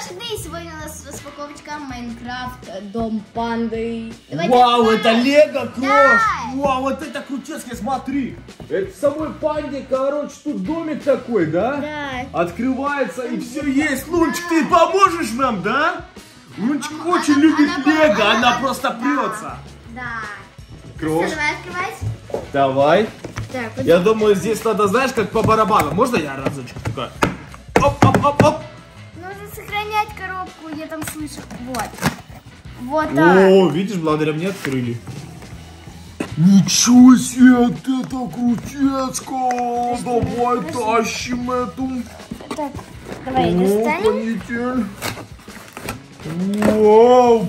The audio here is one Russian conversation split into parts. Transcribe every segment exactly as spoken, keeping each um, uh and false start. страшный. Сегодня у нас распаковочка Майнкрафт, дом панды. Давайте вау, панды. Это Лего Крош! Да. Вау, вот это крутецкое, смотри! Это самой панде, короче, тут домик такой, да? Да. Открывается там и все есть. Да. Лунчик, ты поможешь нам, да? Лунчик а, очень она, любит она, Лего, она, она, она просто да. прется. Да. Крош. Что, давай открывать? Давай. Так, вот я вот думаю, здесь это. Надо, знаешь, как по барабану. Можно я разочек такая? Оп, оп, оп, оп. Сохранять коробку, я там слышу. Вот. Вот так. О, видишь, благодаря мне открыли. Ничего себе, вот это крутецко. Давай подожди. Тащим эту. Так, давай достанем. Вау,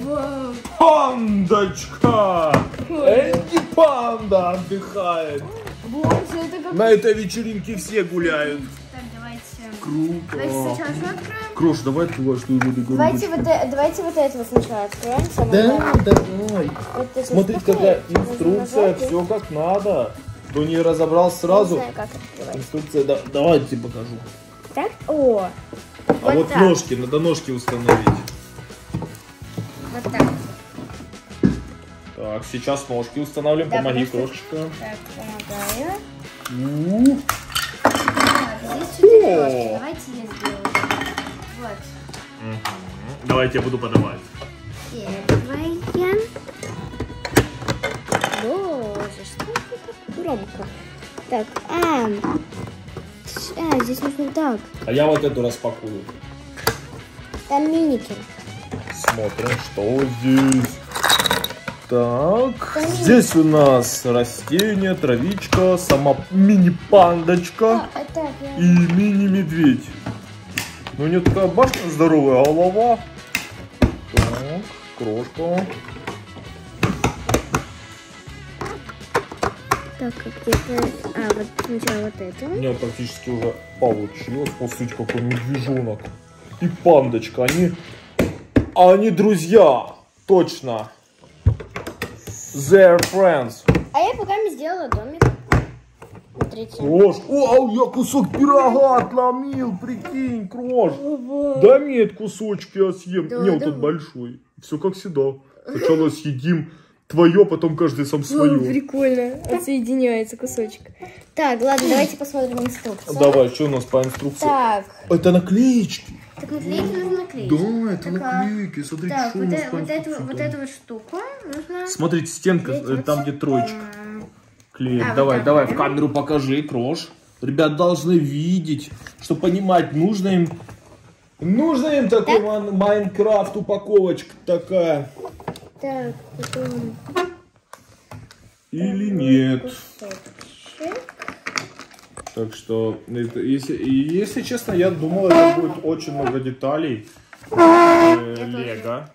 пандочка. Энди Панда отдыхает. Боже, это как... На этой вечеринке все гуляют. Круто. Крош, давай открывай, что уже договорились. Давайте, вот, давайте вот это вот сначала откроем. Да, давай. Вот смотрите, какая инструкция, все как надо. Кто не разобрал сразу. Не знаю, как открывать. Инструкция, да, давайте покажу. Так, о. А вот, вот ножки, надо ножки установить. Вот так. Так, сейчас ножки устанавливаем, да, помоги, Крошечка. Так, помогаю. У-у-у. Здесь давайте я сделаю. Вот. Угу. Давайте я буду подавать. Первая. Боже, что это громко. Так, а, а, здесь нужно так. А я вот эту распакую. Там миники. Смотрим, что здесь. Так, там здесь миники. У нас растение, травичка, сама мини-пандочка. А, так, я... И мини-медведь. Ну, у нее такая башня здоровая, голова. Так, Крошка. Так, где-то... А, вот сначала вот это. У меня практически уже получилось. Посмотрите, какой медвежонок. И пандочка. Они... Они друзья. Точно. Their friends. А я пока не сделала домик. Смотрите. Крош, о, я кусок пирога отломил, прикинь, Крош. Дай мне этот кусочек, я съем. Да, нет, да. Тут большой. Все как всегда. Сначала съедим твое, потом каждый сам свое. О, прикольно, отсоединяется кусочек. Так, ладно, давайте посмотрим инструкцию. Давай, что у нас по инструкции? Так. Это наклеечки. Так, наклейки нужно наклеить. Да, это так, наклейки. Смотрите, так, что вот у нас э, вот, эту, вот эту вот штуку нужно... Смотрите, стенка, наклеить, там, где троечка. Клеит. А, давай, вот давай, в камеру покажи, Крош. Ребят должны видеть, чтобы понимать, нужно им... Нужно им такой так? Майнкрафт упаковочка такая. Так, потом... Или нет. Так что, если, если честно, я думал, это будет очень много деталей. Лего.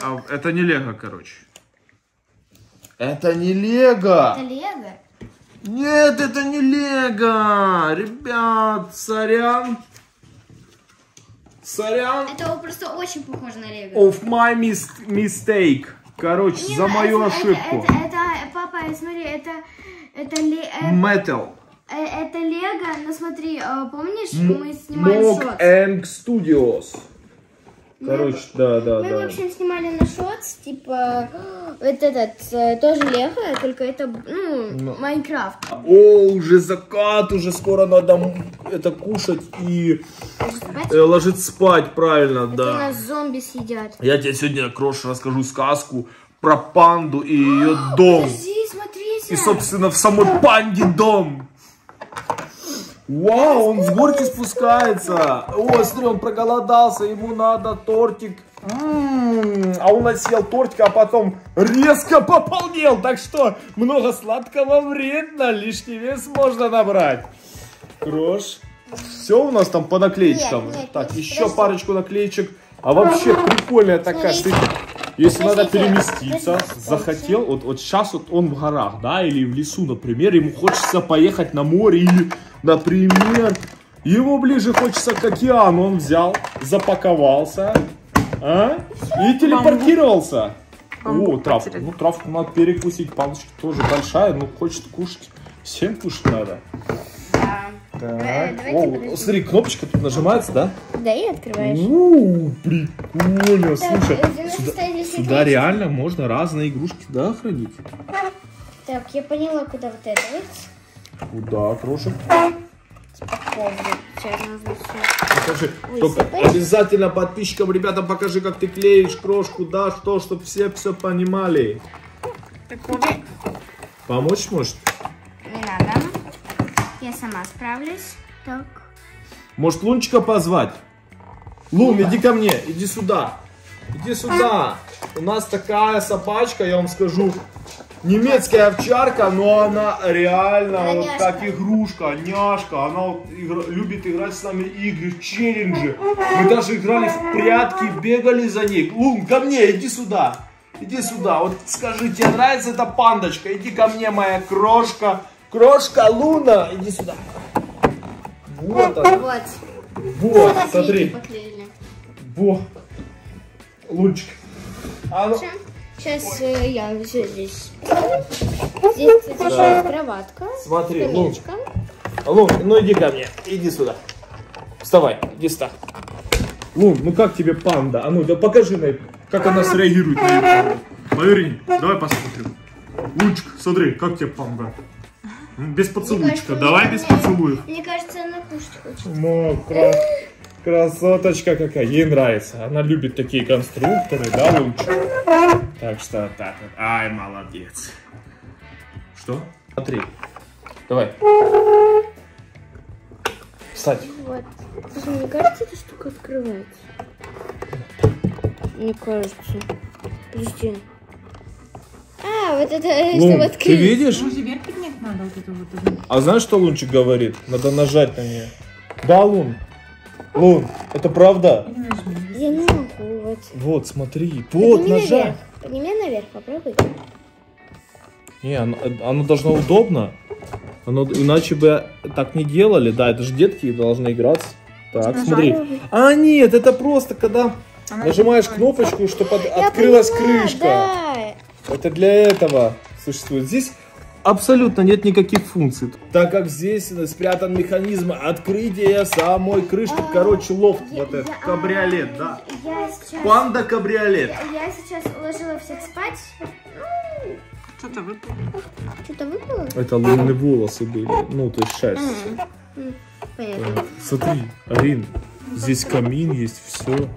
А, это не Лего, короче. Это не Лего. Это Лего? Нет, это не Лего. Ребят, сорян. Сорян. Это просто очень похоже на Лего. Of my mistake. Короче, не, за мою это, ошибку. Это, это, это, папа, смотри, это... это ли, э... Metal. Это Лего, ну смотри, помнишь, мы снимали шотс? Mock and Studios. Короче, мы, да, да, мы, да. Мы, в общем, снимали на шотс, типа, вот этот, тоже Лего, только это, ну, Майнкрафт. О, уже закат, уже скоро надо это кушать и спать? Ложить спать, правильно, это да. Нас зомби съедят. Я тебе сегодня, Крош, расскажу сказку про панду и ее дом. Подожди, смотрите. И, собственно, в самой панде дом. Вау, он с горки спускается. О, смотри, он проголодался, ему надо тортик. М-м-м, а он отсел тортик, а потом резко пополнел. Так что много сладкого вредно, лишний вес можно набрать. Крош, все у нас там по наклеечкам. Нет, нет, так, еще подожди. Парочку наклеечек. А вообще прикольная такая. Смотрите. Если подождите, надо переместиться, подождите. захотел, вот, вот сейчас вот он в горах, да, или в лесу, например, ему хочется поехать на море или... Например, ему ближе хочется к океану, он взял, запаковался а? и телепортировался. Бамбук. О, травку. Ну, травку надо перекусить, палочка тоже большая, но хочет кушать. Всем кушать надо. Да. Так. Давай, о, смотри, кнопочка тут нажимается, да? сюда и открываешь. У-у-у, прикольно. Так, слушай, сюда, сюда реально можно разные игрушки, да, хранить? Так, я поняла, куда вот это вот. Куда, крошек? Покажи, только обязательно подписчикам, ребятам, покажи, как ты клеишь крошку, да, что, чтобы все все понимали. Помочь может? Не надо, я сама справлюсь. Так. Может, Лунчика позвать? Лун, иди ко мне, иди сюда, иди сюда. У нас такая собачка, я вам скажу. Немецкая овчарка, но она реально она вот няшка. Как игрушка, няшка. Она вот игра, любит играть с нами игры, в челленджи. Мы даже играли в прятки, бегали за ней. Лун, ко мне, иди сюда. Иди сюда. Вот скажи, тебе нравится эта пандочка? Иди ко мне, моя крошка. Крошка Луна, иди сюда. Вот она. Вот, вот смотри. Во. Лунчик. А ну... Сейчас э, я все здесь. Здесь, кстати, да. Кроватка. Смотри, Лун. Лун, ну иди ко мне. Иди сюда. Вставай, иди сюда. Лун, ну как тебе панда? А ну, да покажи, на как она среагирует на это. Поверни, давай посмотрим. Лунчик, смотри, как тебе панда? Без поцелуйчика, давай без поцелуев. Мне кажется, она кушать хочет. Мокро. Красоточка какая, ей нравится. Она любит такие конструкторы, да, Лунчик? Так что так вот. Ай, молодец. Что? Смотри. Давай. Встать. Вот. Слушай, мне кажется, эта штука открывается. Мне кажется. Подожди. А, вот это, Лун, чтобы открыть. Ты видишь? Ну, верхний нет, надо вот это вот. А знаешь, что Лунчик говорит? Надо нажать на нее. Да, Лун. Лун, это правда? Я не могу, вот. Вот, смотри. Вот, нажать. Подними наверх, попробуй. Не, оно, оно должно удобно. Оно, иначе бы так не делали. Да, это же детки должны играться. Так, нажали. Смотри. А, нет, это просто, когда она нажимаешь кнопочку, чтобы от, открылась поняла, крышка. Да. Это для этого существует. Здесь абсолютно нет никаких функций. Так как здесь спрятан механизм открытия самой крышки. А, короче, лофт я, вот этот, я, кабриолет, а, да. Я сейчас, панда кабриолет. Я, я сейчас уложила всех спать. Что-то выпало. Что-то выпало? Это лунные волосы были. Ну, то есть шерсть. Понятно. Смотри, Арин, здесь камин есть, все.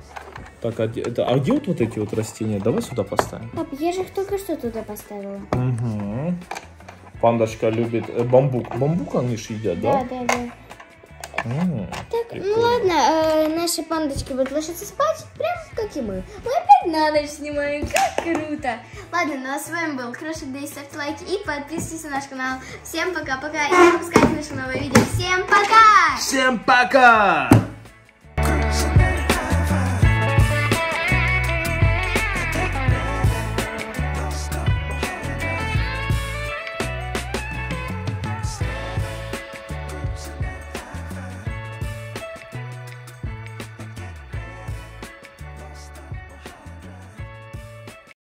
Так, а, это, а где вот, вот эти вот растения? Давай сюда поставим. Пап, я же их только что туда поставила. Угу. Пандочка любит бамбук. Бамбук они же едят, да? Да, да, да. А, так, прикольно. Ну ладно, э, наши пандочки будут ложиться спать, прям как и мы. Мы опять на ночь снимаем, как круто. Ладно, ну а с вами был Крошик Дэй, ставьте лайки и подписывайтесь на наш канал. Всем пока-пока и не пропускайте наши новые видео. Всем пока! Всем пока!